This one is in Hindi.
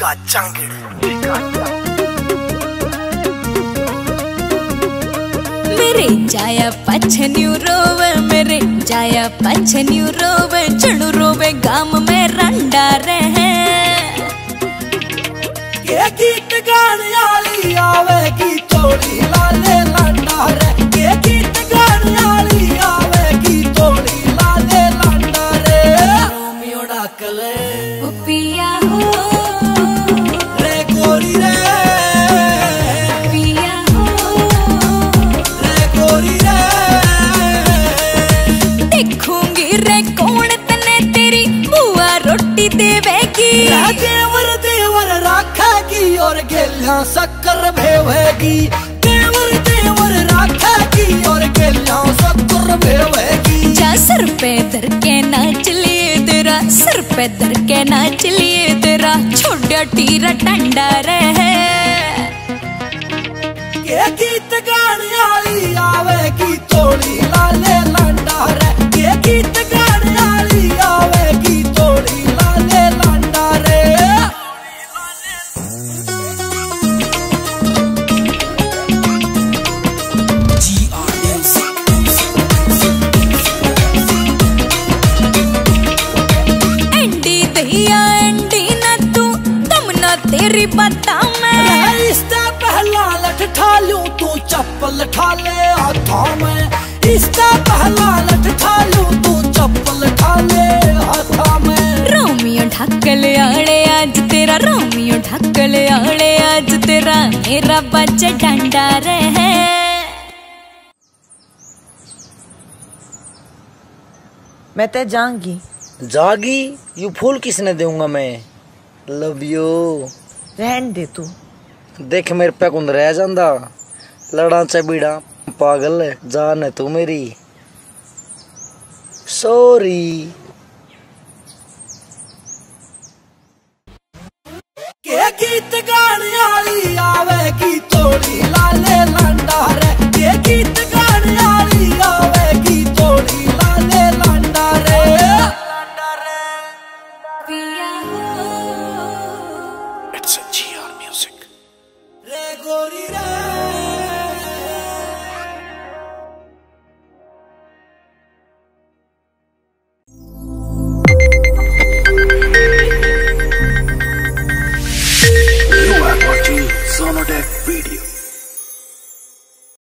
टीका चांगड़ मेरे जाया पछन्यू रोवे मेरे जाया पछन्यू रोवे चढ़ू रोवे गाम में रंडा रहे ये गीत गाने वाली आवे की चोली लाले लंडा रे ये गीत गाने वाली आवे की चोली लाले लंडा रे रोमियो डाकले ओ पिया हो और गेला शक्कर भेवेगी देवर देवर राखा की और गेला शक्कर भेवेगी जा सर पे धर के नाच लिए तेरा सर पे धर के नाच लिए तेरा छोड़ा टीरा टंडा रहे ये गीत गाने वाली आवेगी तोड़ी लाले लंडा रे ये गीत गाने वाली आवेगी तोड़ी लाले लंडा रे तेरी बता मैं इससे पहला लठ ठालू तू चप्पल ठाले हाथों में इससे पहला लठ ठालू तू चप्पल ठाले हाथों में रोमियो ढकले आड़े आज तेरा रोमियो ढकले आड़े आज तेरा मेरा बच्चा डंडा रहे मैं ते जाऊंगी जागी यू फूल किसने दूंगा मैं लव यू रहन दे तू देख मेरे पे कुंद रह जांदा लड़ा चबीड़ा पागल जान है तू मेरी सॉरी के गीत गाने वाली आवेगी तोड़ी लाले लंडा